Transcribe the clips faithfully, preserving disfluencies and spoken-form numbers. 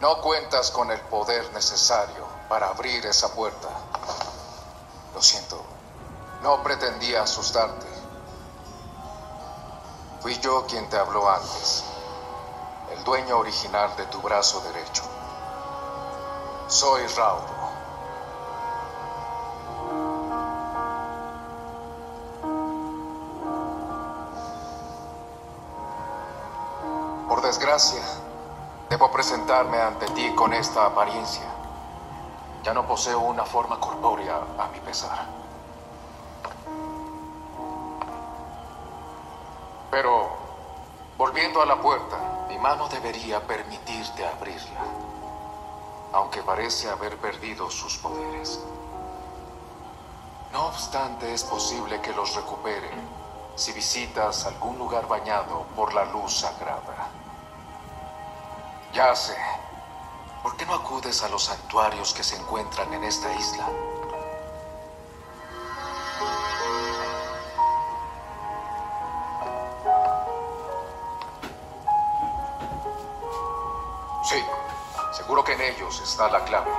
No cuentas con el poder necesario para abrir esa puerta. Lo siento, no pretendía asustarte. Fui yo quien te habló antes, el dueño original de tu brazo derecho. Soy Rauro. Por desgracia, debo presentarme ante ti con esta apariencia. Ya no poseo una forma corpórea a mi pesar. Pero, volviendo a la puerta, mi mano debería permitirte abrirla, aunque parece haber perdido sus poderes. No obstante, es posible que los recupere si visitas algún lugar bañado por la luz sagrada. Ya sé. ¿Por qué no acudes a los santuarios que se encuentran en esta isla? Sí, seguro que en ellos está la clave.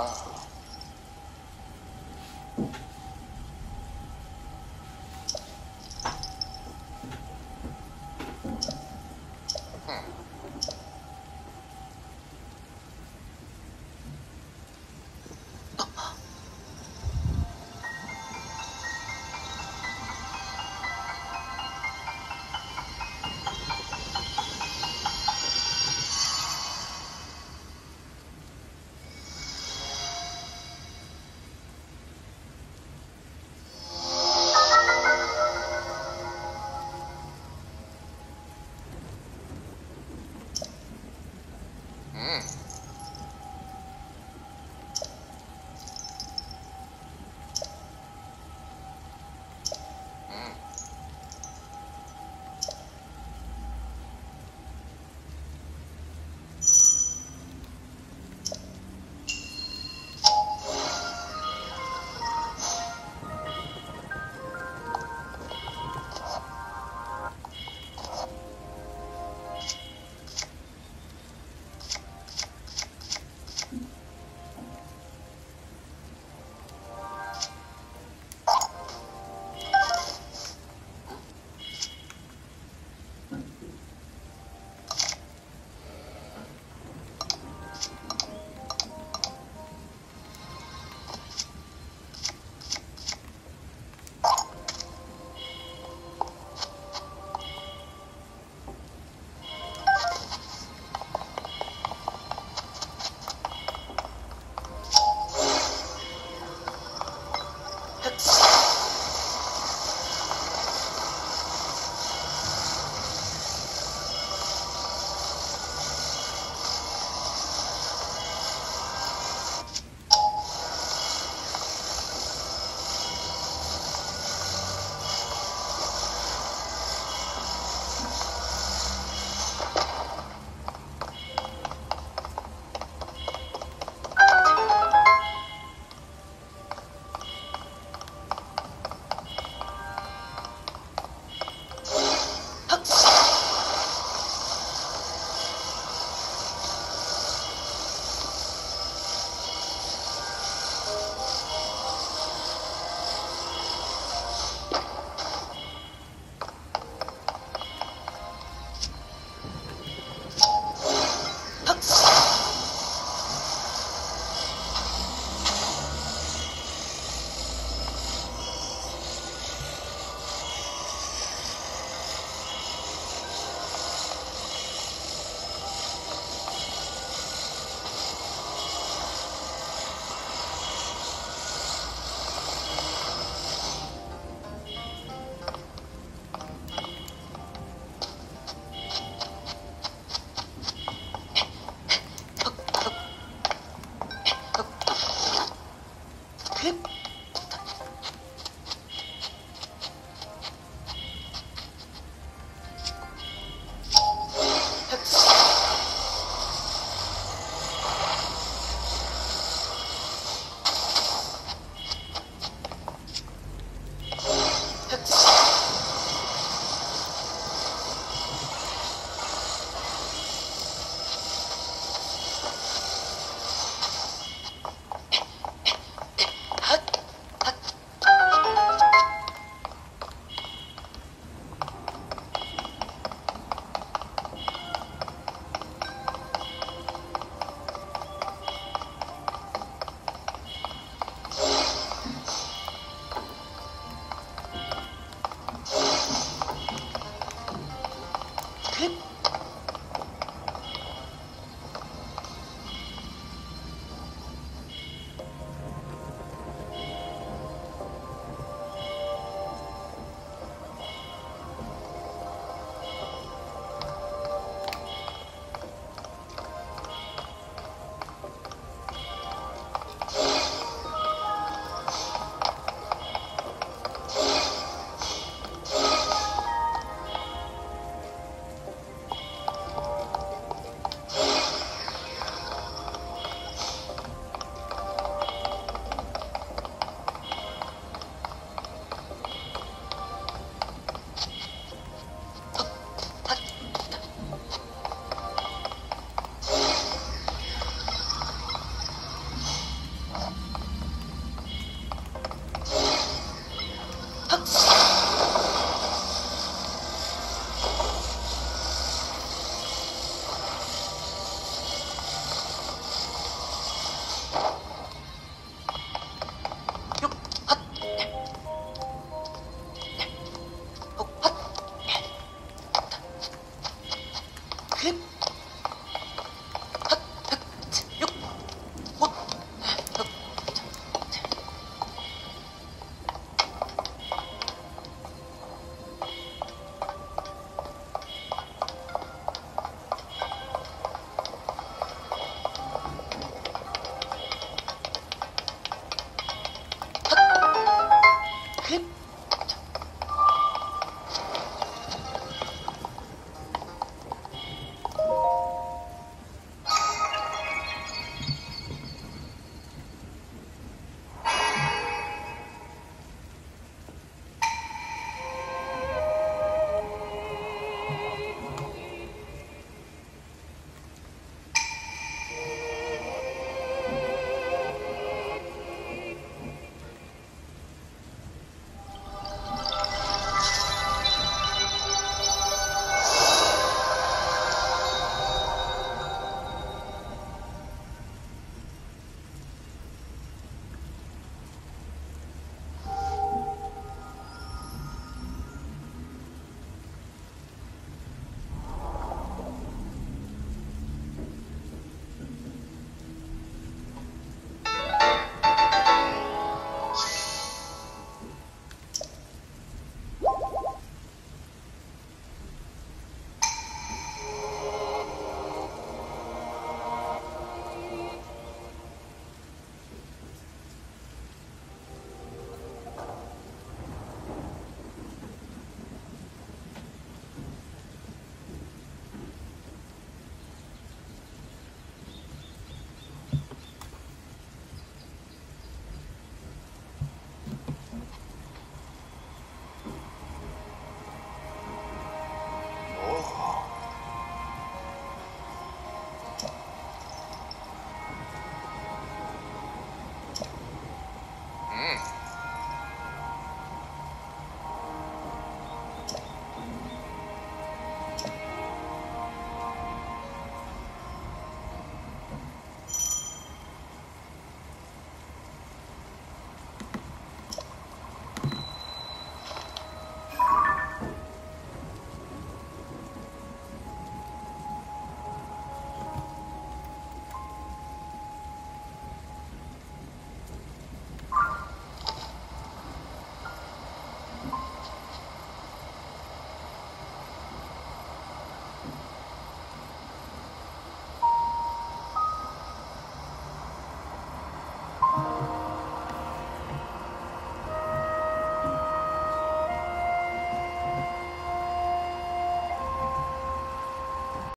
Ah.